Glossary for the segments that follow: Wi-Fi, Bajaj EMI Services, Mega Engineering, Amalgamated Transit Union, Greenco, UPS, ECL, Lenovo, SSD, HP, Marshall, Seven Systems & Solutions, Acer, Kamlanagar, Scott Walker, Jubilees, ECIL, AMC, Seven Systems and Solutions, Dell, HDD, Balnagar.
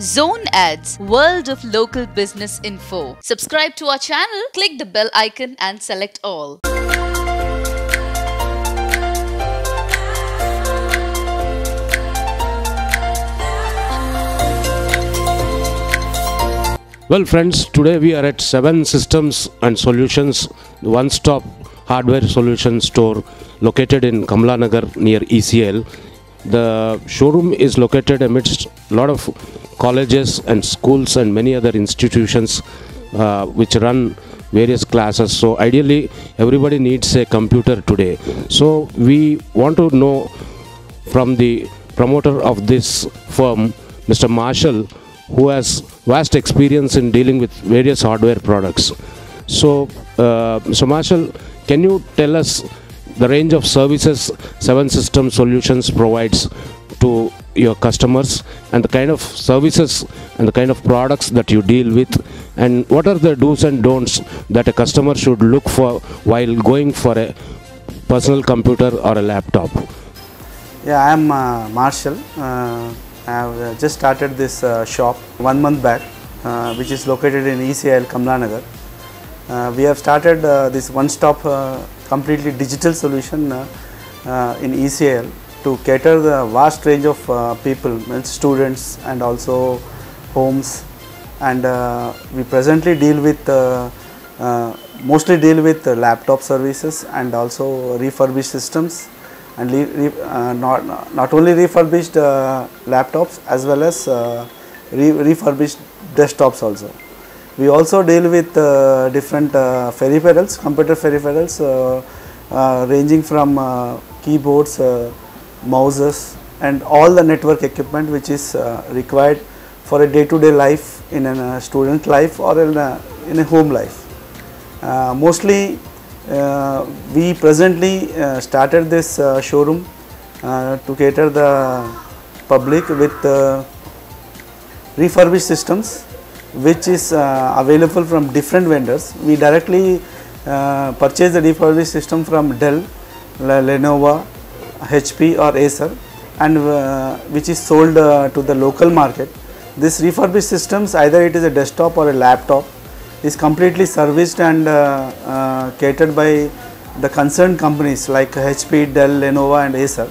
Zone Ads, World of Local Business Info. Subscribe to our channel, click the bell icon and select all. Well friends, today we are at Seven Systems and Solutions, one-stop hardware solution store located in Kamlanagar near ECL. The showroom is located amidst a lot of colleges and schools and many other institutions which run various classes. So ideally everybody needs a computer today. So we want to know from the promoter of this firm, Mr. Marshall, who has vast experience in dealing with various hardware products. So Marshall, can you tell us the range of services Seven Systems Solutions provides to your customers, and the kind of services and the kind of products that you deal with, and what are the do's and don'ts that a customer should look for while going for a personal computer or a laptop? Yeah, I am Marshall. I have just started this shop 1 month back, which is located in ECIL, Kamlanagar. We have started this one-stop completely digital solution in ECL to cater the vast range of people, students and also homes, and we presently deal with mostly deal with laptop services and also refurbished systems, and not only refurbished laptops as well as refurbished desktops also. We also deal with different peripherals, computer peripherals, ranging from keyboards, mouses and all the network equipment which is required for a day-to-day life in a student life or in a home life. We presently started this showroom to cater the public with refurbished systems, which is available from different vendors. We directly purchase the refurbished system from Dell, Lenovo, HP or Acer, and which is sold to the local market. This refurbished systems, either it is a desktop or a laptop, is completely serviced and catered by the concerned companies like HP, Dell, Lenovo and Acer,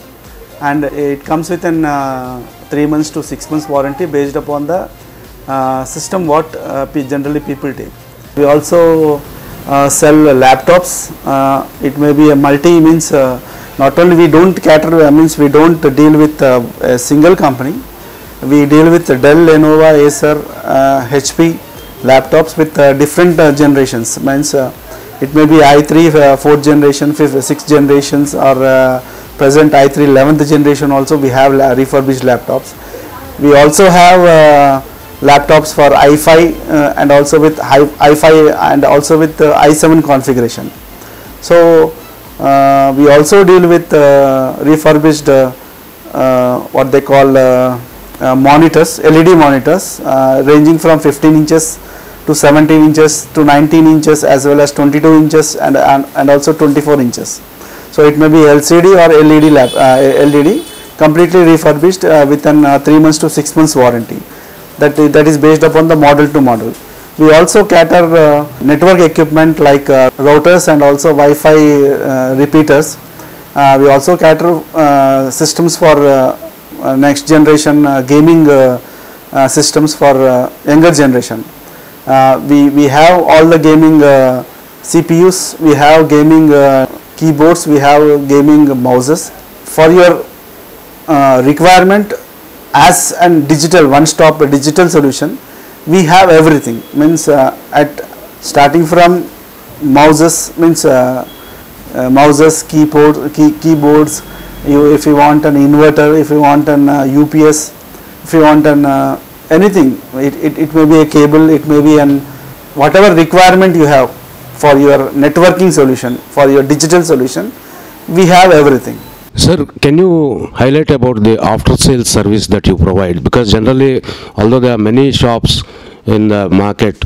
and it comes with an 3 months to 6 months warranty based upon the system what generally people take. We also sell laptops. It may be a multi, means not only we don't cater, means we don't deal with a single company. We deal with Dell, Lenovo, Acer, HP laptops with different generations. Means it may be i3 4th generation, 5th, 6th generations, or present i3 11th generation also we have refurbished laptops. We also have laptops for i5 and also with i5 and also with i7 configuration. So we also deal with refurbished what they call monitors, LED monitors, ranging from 15 inches to 17 inches to 19 inches as well as 22 inches and also 24 inches. So it may be LCD or LED, LED completely refurbished with an 3 months to 6 months warranty. That is based upon the model to model. We also cater network equipment like routers and also Wi-Fi repeaters. We also cater systems for next generation gaming systems for younger generation. We have all the gaming CPUs, we have gaming keyboards, we have gaming mouses. For your requirement, as and digital one-stop digital solution, we have everything. Means starting from mouses, means mouses, keyboards. If you want an inverter, if you want an UPS, if you want an anything, it may be a cable, it may be an whatever requirement you have for your networking solution, for your digital solution, we have everything. Sir, can you highlight about the after-sales service that you provide? Because generally, although there are many shops in the market,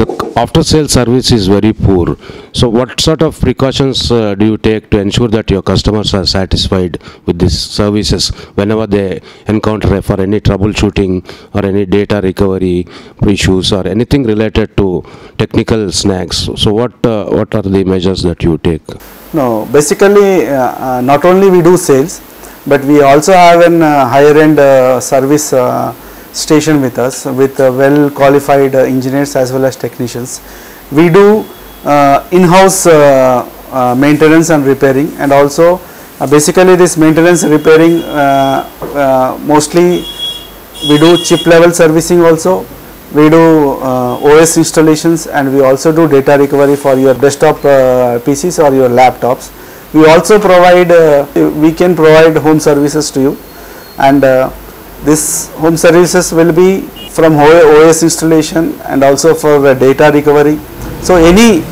the after sale service is very poor. So what sort of precautions do you take to ensure that your customers are satisfied with these services whenever they encounter for any troubleshooting or any data recovery issues or anything related to technical snags? So what are the measures that you take? No, basically not only we do sales, but we also have an higher end service station with us, with well qualified engineers as well as technicians. We do in-house maintenance and repairing, and also basically this maintenance repairing mostly we do chip level servicing also, we do OS installations, and we also do data recovery for your desktop PCs or your laptops. We also provide, we can provide home services to you, and this home services will be from OS installation and also for data recovery. So any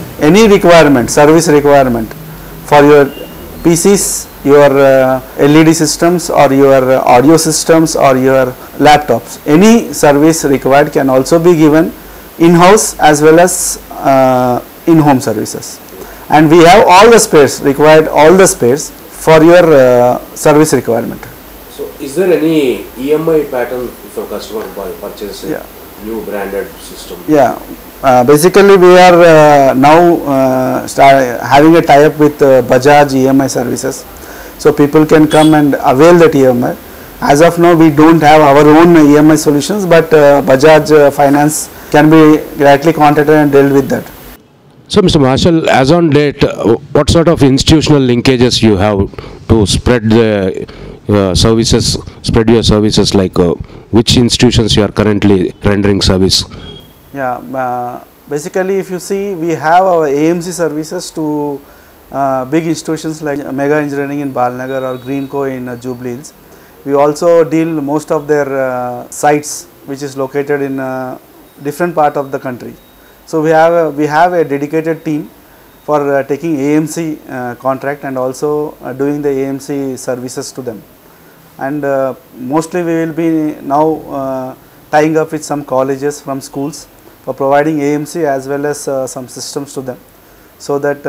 requirement, service requirement for your PCs, your LED systems or your audio systems or your laptops, any service required can also be given in-house as well as in-home services. And we have all the spares required, all the spares for your service requirement. So is there any EMI pattern if a customer purchases a new branded system? Yeah, basically we are now having a tie-up with Bajaj EMI Services, so people can come and avail that EMI. As of now we don't have our own EMI solutions, but Bajaj Finance can be directly contacted and dealt with that. So Mr. Marshall, as on date, what sort of institutional linkages you have to spread the services, spread your services, like which institutions you are currently rendering service? Yeah, basically if you see, we have our AMC services to big institutions like Mega Engineering in Balnagar or Greenco in Jubilees. We also deal most of their sites which is located in different part of the country. So we have a dedicated team for taking AMC contract and also doing the AMC services to them. And mostly we will be now tying up with some colleges from schools for providing AMC as well as some systems to them, so that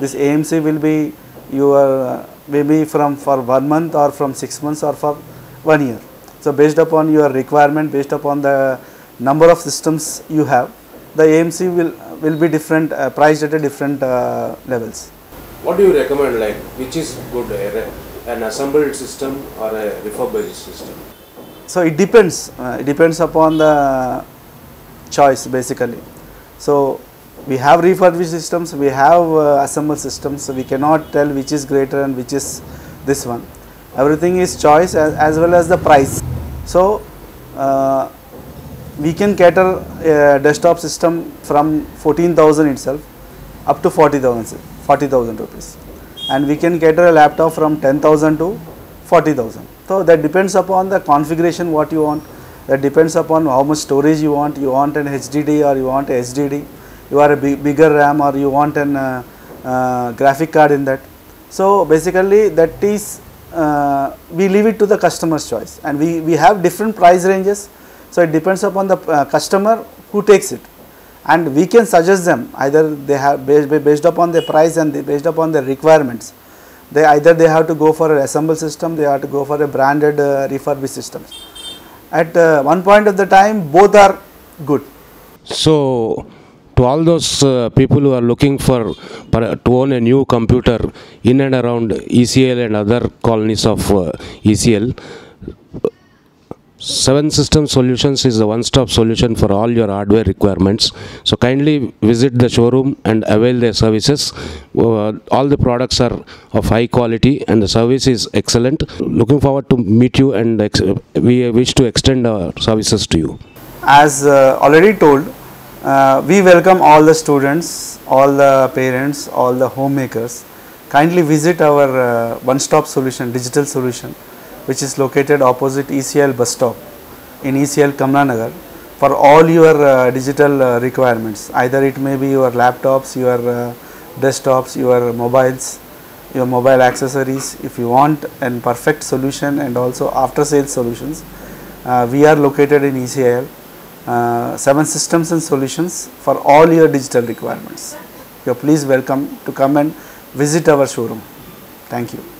this AMC will be your maybe from for 1 month or from 6 months or for 1 year. So based upon your requirement, based upon the number of systems you have, the AMC will be different, priced at a different levels. What do you recommend, like which is good, an assembled system or a refurbished system? So it depends upon the choice basically. So we have refurbished systems, we have assembled systems, so we cannot tell which is greater and which is this one. Everything is choice as well as the price. So we can cater a desktop system from 14,000 itself up to 40,000 rupees, and we can cater a laptop from 10,000 to 40,000. So that depends upon the configuration what you want, that depends upon how much storage you want. You want an HDD or you want a SSD, you are a bigger RAM or you want an graphic card in that. So basically that is, we leave it to the customer's choice, and we have different price ranges. So it depends upon the customer who takes it, and we can suggest them either they have based upon their price and based upon their requirements. They either they have to go for an assembled system, they have to go for a branded refurbished system. At one point of the time, both are good. So to all those people who are looking to own a new computer in and around ECL and other colonies of ECL, Seven Systems Solutions is a one-stop solution for all your hardware requirements. So kindly visit the showroom and avail their services. All the products are of high quality and the service is excellent. Looking forward to meet you, and we wish to extend our services to you. As already told, we welcome all the students, all the parents, all the homemakers. Kindly visit our one-stop solution, digital solution, which is located opposite ECL bus stop in ECL Kamlanagar, for all your digital requirements. Either it may be your laptops, your desktops, your mobiles, your mobile accessories. If you want a perfect solution and also after sales solutions, we are located in ECL. Seven Systems and Solutions for all your digital requirements. You are please welcome to come and visit our showroom. Thank you.